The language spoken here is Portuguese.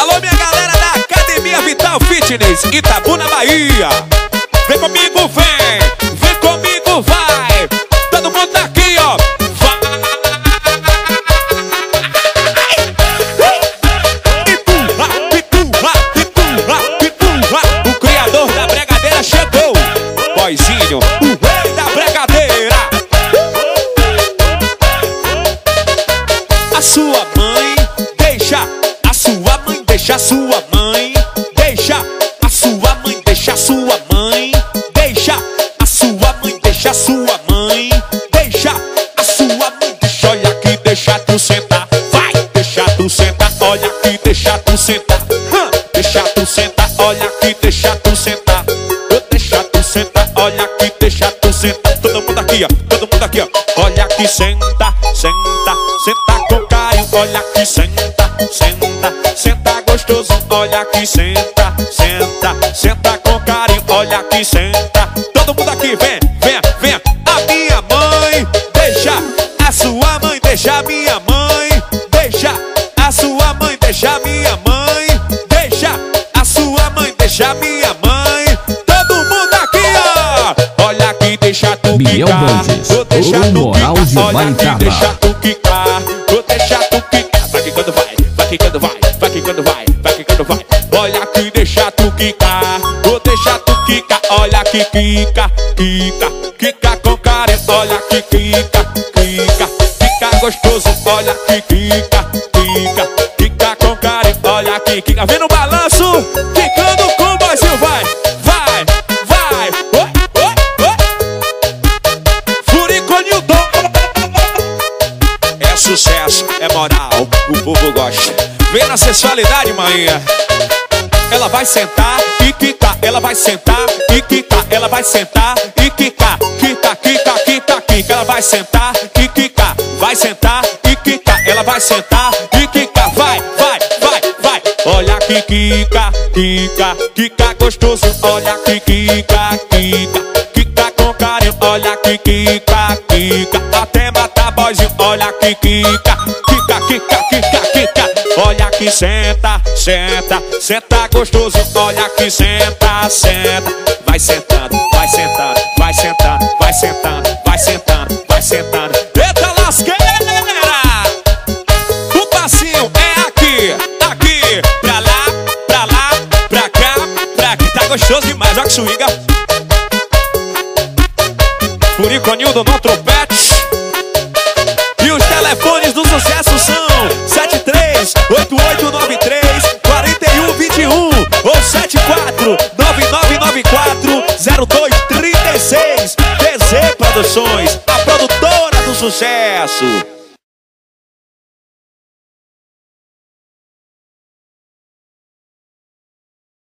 Alô, minha galera da Academia Vital Fitness, Itabuna, Bahia. Vem comigo, vem. Vem comigo, vai. Todo mundo tá aqui, ó. Vai. O criador da bregadeira chegou. Boyzinho, o rei da bregadeira. A sua mãe deixa... Deixa sua mãe, deixa a sua mãe, deixa sua mãe, deixa a sua mãe, deixa sua mãe, deixa a sua mãe, deixa, olha aqui, deixa tu sentar, vai, deixa tu sentar, olha aqui, deixa tu sentar, deixa tu sentar, olha aqui, deixa tu sentar, deixa tu sentar, olha aqui, deixa tu sentar, todo mundo aqui, ó, olha aqui, senta, senta, senta com carinho, olha aqui, senta, senta, senta. Olha aqui, senta, senta, senta com carinho. Olha aqui, senta. Todo mundo aqui, vem, vem, vem. A minha mãe deixa a sua mãe, deixa a minha mãe, deixa a sua mãe, deixa a minha mãe, deixa a sua mãe, deixa a minha mãe. Todo mundo aqui, ó. Olha aqui, deixa tu quicar, vou deixar tu quicar. Olha aqui, deixa tu quicar, vou deixar tu quicar. Vai quicando, vai, vai quicando, vai, vai quicando, vai. Vai. Olha aqui, deixa tu quicar, vou deixar tu quicar. Olha aqui, quica, quica, quica com carinho. Olha aqui, quica, quica, quica gostoso. Olha aqui, quica, quica, quica com carinho. Olha aqui, quica, vem no balanço, quicando com o Boyzinho. Vai, vai, vai, oi, oi, oi. Furiconil do... É sucesso, é moral, o povo gosta. Vem na sensualidade, manhã. Ela vai sentar e quicar, ela vai sentar e quicar, ela vai sentar e quicar, quica, quica, quica, quica. Ela vai sentar e quicar, vai sentar e quicar, ela vai sentar e quicar. Vai, vai, vai, vai. Olha aqui, quica, quica, quica gostoso. Olha aqui, quica, quica, quica com carinho. Olha aqui, quica, quica, até matar Boyzinho. Olha aqui, quica, quica, quica, quica, quica. Olha aqui, senta, senta, senta gostoso. Olha aqui, senta, senta. Vai sentando, vai sentando, vai sentando, vai sentando, vai sentando, vai sentando. Eita lasqueira! O passinho é aqui, aqui, pra lá, pra cá, pra aqui. Tá gostoso demais, ó que swinga. Furiconildo no trompete. E os telefones do sucesso são 73 8893 4121 ou 74 9994 0236. DZ Produções, a produtora do sucesso.